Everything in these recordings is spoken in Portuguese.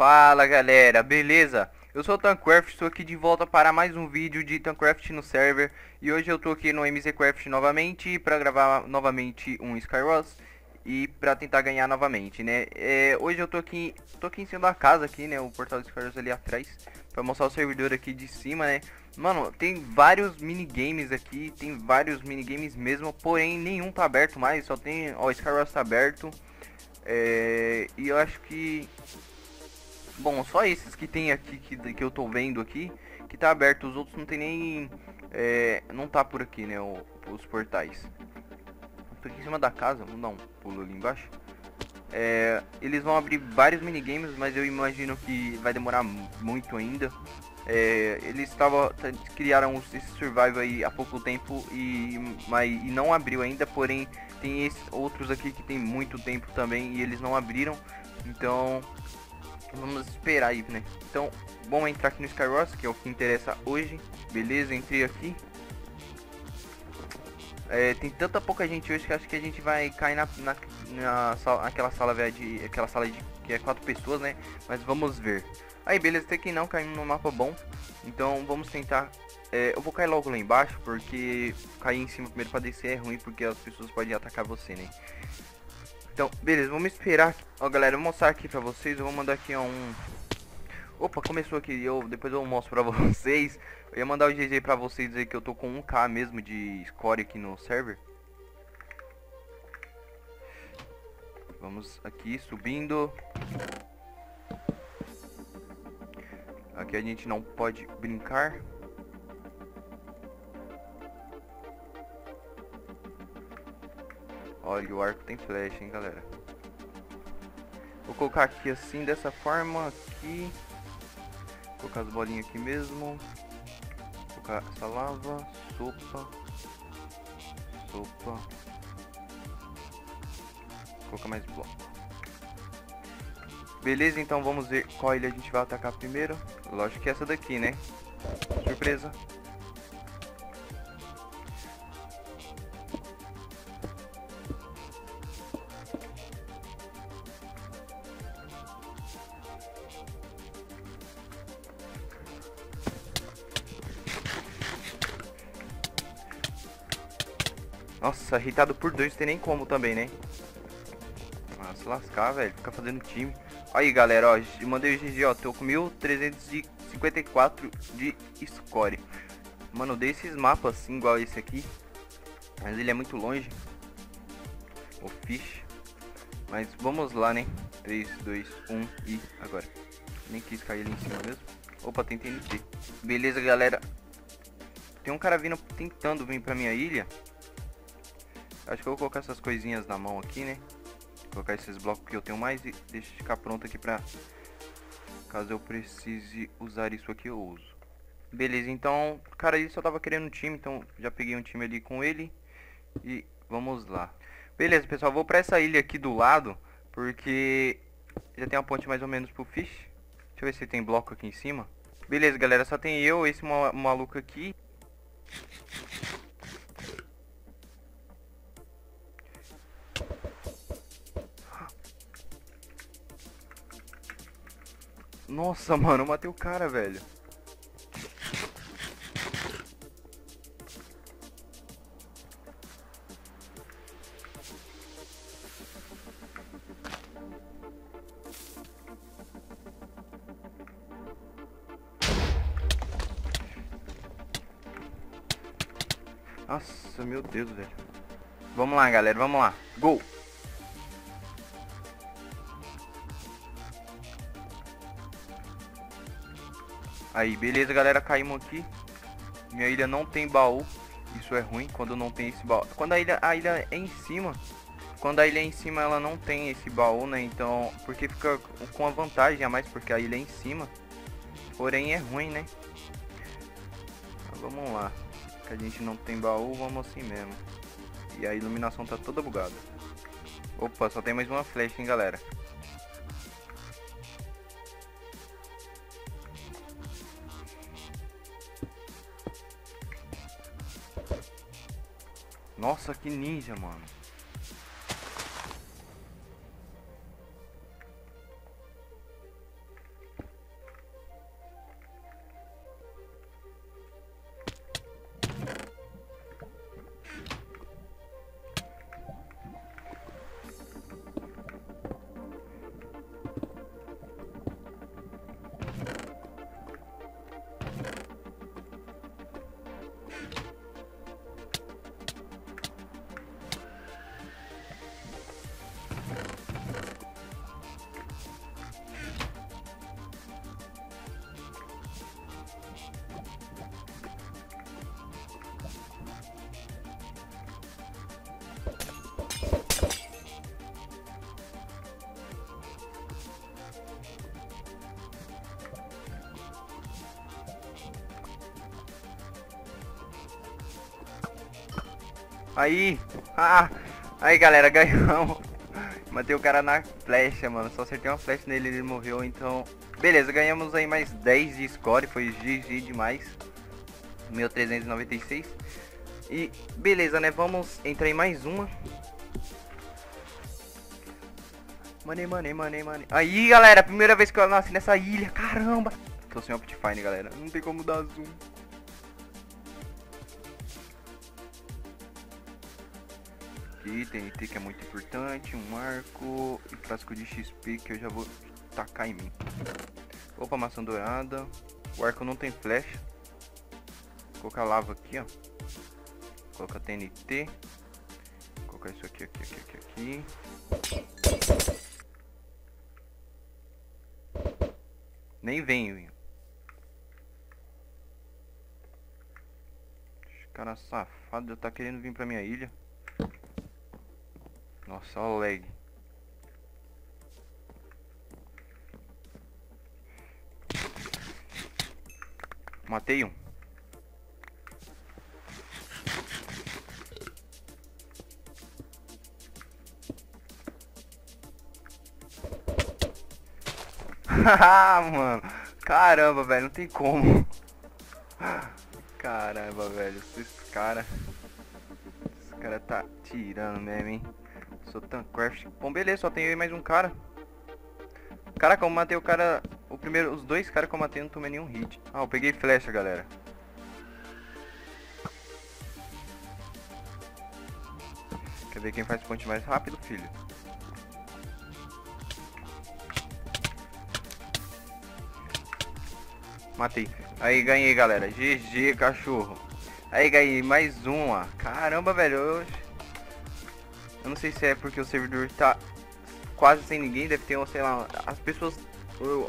Fala galera, beleza? Eu sou o Thancraft, estou aqui de volta para mais um vídeo de Thancraft no server. E hoje eu estou aqui no MZCraft novamente, para gravar novamente um SkyWars e para tentar ganhar novamente, né? Hoje eu estou aqui em cima da casa aqui, né? O portal do SkyWars ali atrás, para mostrar o servidor aqui de cima, né? Mano, tem vários minigames aqui, tem vários minigames mesmo, porém nenhum tá aberto mais, só tem... Ó, o SkyWars tá aberto. E eu acho que... Bom, só esses que tem aqui, que eu tô vendo aqui, que tá aberto. Os outros não tem nem... não tá por aqui, né, os portais. Tô aqui em cima da casa, vamos dar um pulo ali embaixo. Eles vão abrir vários minigames, mas eu imagino que vai demorar muito ainda. Eles criaram esse survival aí há pouco tempo e não abriu ainda, porém tem outros aqui que tem muito tempo também e eles não abriram. Então vamos esperar aí, né? Então vamos entrar aqui no SkyWars, que é o que interessa hoje. Beleza, entrei aqui. Tem tanta pouca gente hoje que acho que a gente vai cair naquela sala velha que é 4 pessoas, né? Mas vamos ver. Aí beleza, até que não, caímos no mapa bom. Então vamos tentar. Eu vou cair logo lá embaixo, porque cair em cima primeiro pra descer é ruim, porque as pessoas podem atacar você, né? Então, beleza, vamos esperar. Ó galera, eu vou mostrar aqui pra vocês. Eu vou mandar aqui um... Opa, começou aqui, depois eu mostro pra vocês. Eu ia mandar o GG pra vocês dizer que eu tô com 1k mesmo de score aqui no server. Vamos aqui, subindo. Aqui a gente não pode brincar. Olha, o arco tem flecha, hein, galera. Vou colocar aqui assim, dessa forma, aqui. Vou colocar as bolinhas aqui mesmo. Vou colocar essa lava, sopa. Vou colocar mais bloco. Beleza, então vamos ver qual ilha a gente vai atacar primeiro. Lógico que é essa daqui, né? Surpresa. Nossa, irritado por 2, não tem nem como também, né? Ah, se lascar, velho. Ficar fazendo time. Aí galera, ó, mandei o GG, ó, tô com 1354 de score. Mano, eu dei esses mapas assim, igual esse aqui, mas ele é muito longe, o fish. Mas vamos lá, né? 3, 2, 1 e agora. Nem quis cair ali em cima mesmo. Opa, tem TNT. Beleza galera, tem um cara vindo, tentando vir pra minha ilha. Acho que eu vou colocar essas coisinhas na mão aqui, né? Colocar esses blocos que eu tenho mais e deixa ficar pronto aqui pra... Caso eu precise usar isso aqui, eu uso. Beleza, então... Cara, ele só tava querendo um time, então já peguei um time ali com ele. E vamos lá. Beleza, pessoal, vou pra essa ilha aqui do lado, porque já tem uma ponte mais ou menos pro fish. Deixa eu ver se tem bloco aqui em cima. Beleza, galera, só tem eu, esse maluco aqui. Nossa, mano, eu matei o cara, velho. Nossa, meu Deus, velho. Vamos lá, galera, vamos lá. Gol! Aí, beleza galera, caímos aqui. Minha ilha não tem baú. Isso é ruim quando não tem esse baú. Quando a ilha é em cima. Quando a ilha é em cima ela não tem esse baú, né? Então, porque fica com a vantagem a mais, porque a ilha é em cima. Porém é ruim, né? Então, vamos lá. Que a gente não tem baú, vamos assim mesmo. E a iluminação tá toda bugada. Opa, só tem mais uma flecha, hein galera. Nossa, que ninja, mano. Aí, aí galera, ganhamos. Matei o cara na flecha, mano. Só acertei uma flecha nele e ele morreu, então... Beleza, ganhamos aí mais 10 de score. Foi GG demais. 1396. E beleza, né? Vamos entrar em mais uma. Money, money, money, money. Aí, galera, primeira vez que eu nasci nessa ilha. Caramba! Tô sem Optifine, galera. Não tem como dar zoom. Aqui tem item que é muito importante. Um arco e frasco de XP que eu já vou tacar em mim. Opa, maçã dourada. O arco não tem flecha. Vou colocar lava aqui, ó. Vou colocar TNT. Vou colocar isso aqui, aqui. Nem vem. Esse cara safado tá querendo vir pra minha ilha. Nossa, olha o lag. Matei um. Mano, caramba, velho, não tem como. Caramba, velho, esses cara tá tirando mesmo, hein. Sou Thancraft. Bom, beleza, só tem eu e mais um cara. Caraca, eu matei o cara. O primeiro, os dois caras que eu matei, não tomei nenhum hit. Ah, eu peguei flecha, galera. Quer ver quem faz ponte mais rápido, filho? Matei. Aí, ganhei, galera. GG, cachorro. Aí, ganhei mais uma. Caramba, velho. Eu não sei se é porque o servidor tá quase sem ninguém. Deve ter, sei lá, as pessoas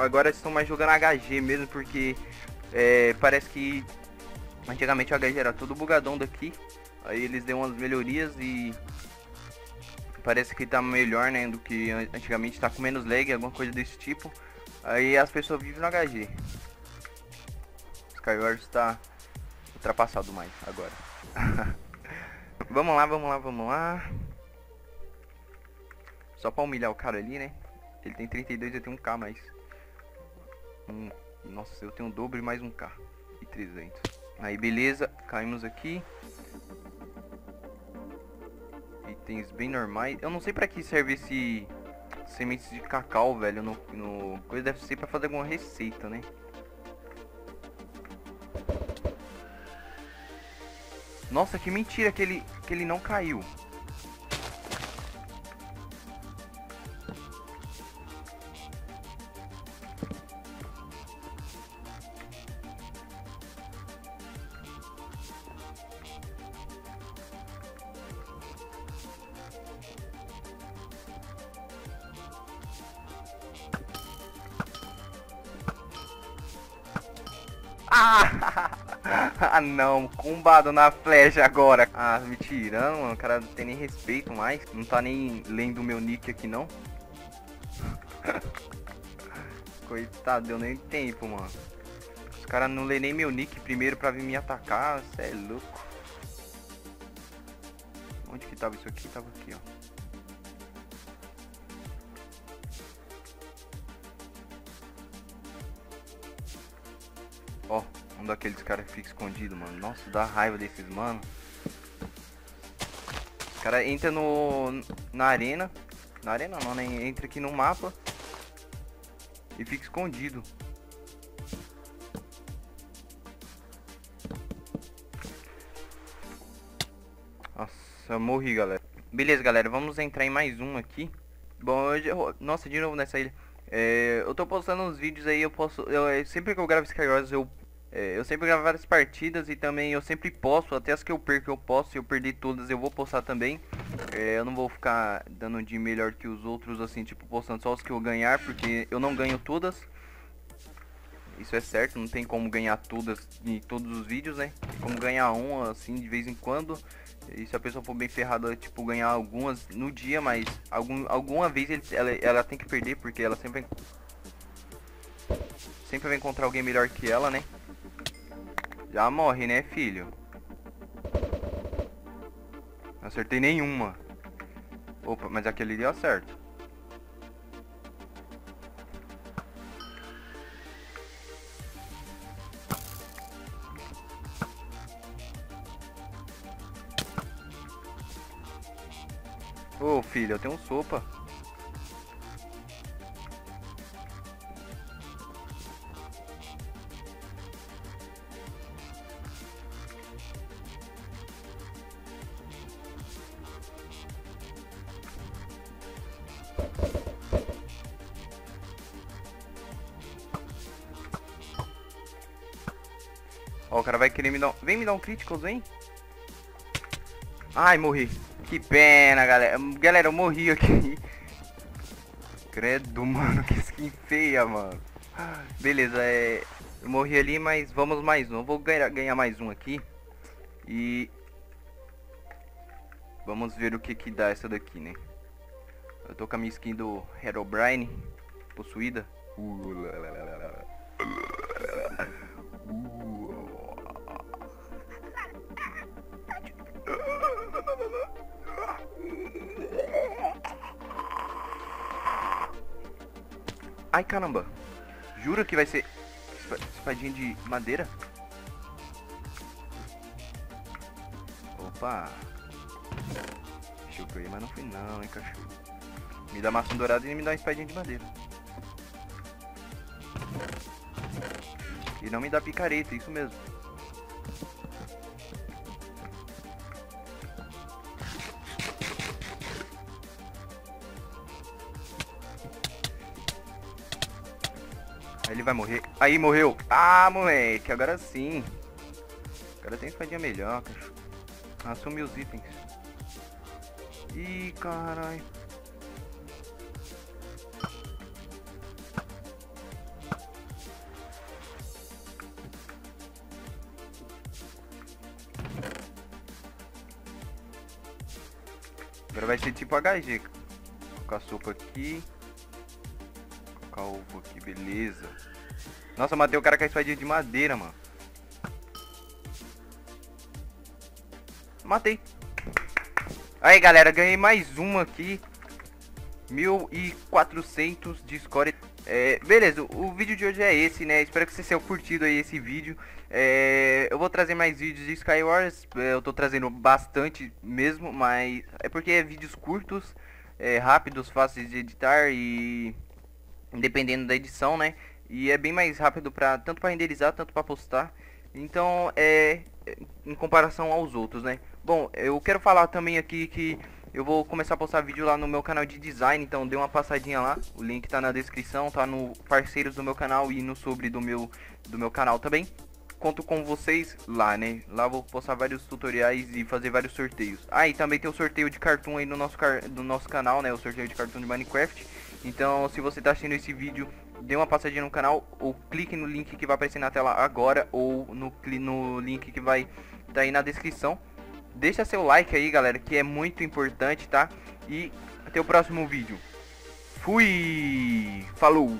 agora estão mais jogando HG mesmo. Porque parece que antigamente o HG era todo bugadão daqui. Aí eles deu umas melhorias e parece que tá melhor, né? Do que antigamente, tá com menos lag, alguma coisa desse tipo. Aí as pessoas vivem no HG. SkyWars tá ultrapassado mais agora. Vamos lá, vamos lá, vamos lá. Só pra humilhar o cara ali, né? Ele tem 32 e eu tenho 1k mais. Nossa, eu tenho o dobro e mais 1k. E 300. Aí, beleza. Caímos aqui. Itens bem normais. Eu não sei pra que serve esse... sementes de cacau, velho. Coisa deve ser pra fazer alguma receita, né? Nossa, que mentira que ele não caiu. Ah, não, combado na flecha agora. Ah, me tirando, mano. O cara não tem nem respeito mais. Não tá nem lendo o meu nick aqui, não. Coitado, deu nem tempo, mano. Os caras não lê nem meu nick primeiro pra vir me atacar. Cê é louco. Onde que tava isso aqui? Tava aqui, ó. Ó, um daqueles caras que fica escondido, mano. Nossa, dá raiva desses, mano. O cara entra na arena. Na arena não, né? Entra aqui no mapa e fica escondido. Nossa, morri, galera. Beleza, galera, vamos entrar em mais um aqui. Bom, hoje... Nossa, de novo nessa ilha. Eu tô postando uns vídeos aí, sempre que eu gravo SkyWars, eu sempre gravo várias partidas e também eu sempre posto, até as que eu perco eu posto, se eu perder todas eu vou postar também. Eu não vou ficar dando de melhor que os outros, assim, tipo, postando só os que eu ganhar, porque eu não ganho todas. Isso é certo, não tem como ganhar todas em todos os vídeos, né? Tem como ganhar um, assim, de vez em quando. E se a pessoa for bem ferrada, tipo, ganhar algumas no dia, mas alguma vez ela tem que perder, porque ela sempre vai encontrar alguém melhor que ela, né? Já morre, né, filho? Não acertei nenhuma. Opa, mas aquele ali eu acerto. Ô, filho, eu tenho um sopa. Ó, o cara vai querer me dar um... Vem me dar um crítico, vem. Ai, morri. Que pena, galera. Galera, eu morri aqui. Credo, mano. Que skin feia, mano. Beleza, é... Eu morri ali, mas vamos mais um. Eu vou ganhar mais um aqui. E... Vamos ver o que que dá essa daqui, né? Eu tô com a minha skin do Herobrine possuída. Ai, caramba. Jura que vai ser espadinha de madeira? Opa. Chutei, mas não fui não, hein, cachorro. Me dá maçã dourada e me dá uma espadinha de madeira. E não me dá picareta, isso mesmo. Ele vai morrer. Aí, morreu. Ah, moleque. Agora sim. Agora tem espadinha melhor, cachorro. Assumiu os itens. Ih, caralho. Agora vai ser tipo HG. Vou colocar a sopa aqui. Calvo aqui, beleza. Nossa, matei o cara com a espadinha de madeira, mano. Matei. Aí, galera, ganhei mais uma aqui. 1400 de score. É, beleza, o vídeo de hoje é esse, né? Espero que vocês tenham curtido aí esse vídeo. Eu vou trazer mais vídeos de SkyWars. Eu tô trazendo bastante mesmo, mas é porque é vídeos curtos, rápidos, fáceis de editar e... dependendo da edição, né? E é bem mais rápido pra, tanto para renderizar, tanto para postar. Então, em comparação aos outros, né? Bom, eu quero falar também aqui que eu vou começar a postar vídeo lá no meu canal de design. Então, dê uma passadinha lá. O link tá na descrição, tá no parceiros do meu canal e no sobre do meu canal também. Conto com vocês lá, né? Lá vou postar vários tutoriais e fazer vários sorteios. Ah, e também tem o sorteio de cartoon aí do nosso canal, né? O sorteio de cartoon de Minecraft. Então, se você tá assistindo esse vídeo, dê uma passadinha no canal ou clique no link que vai aparecer na tela agora ou no link que vai tá aí na descrição. Deixa seu like aí, galera, que é muito importante, tá? E até o próximo vídeo. Fui! Falou!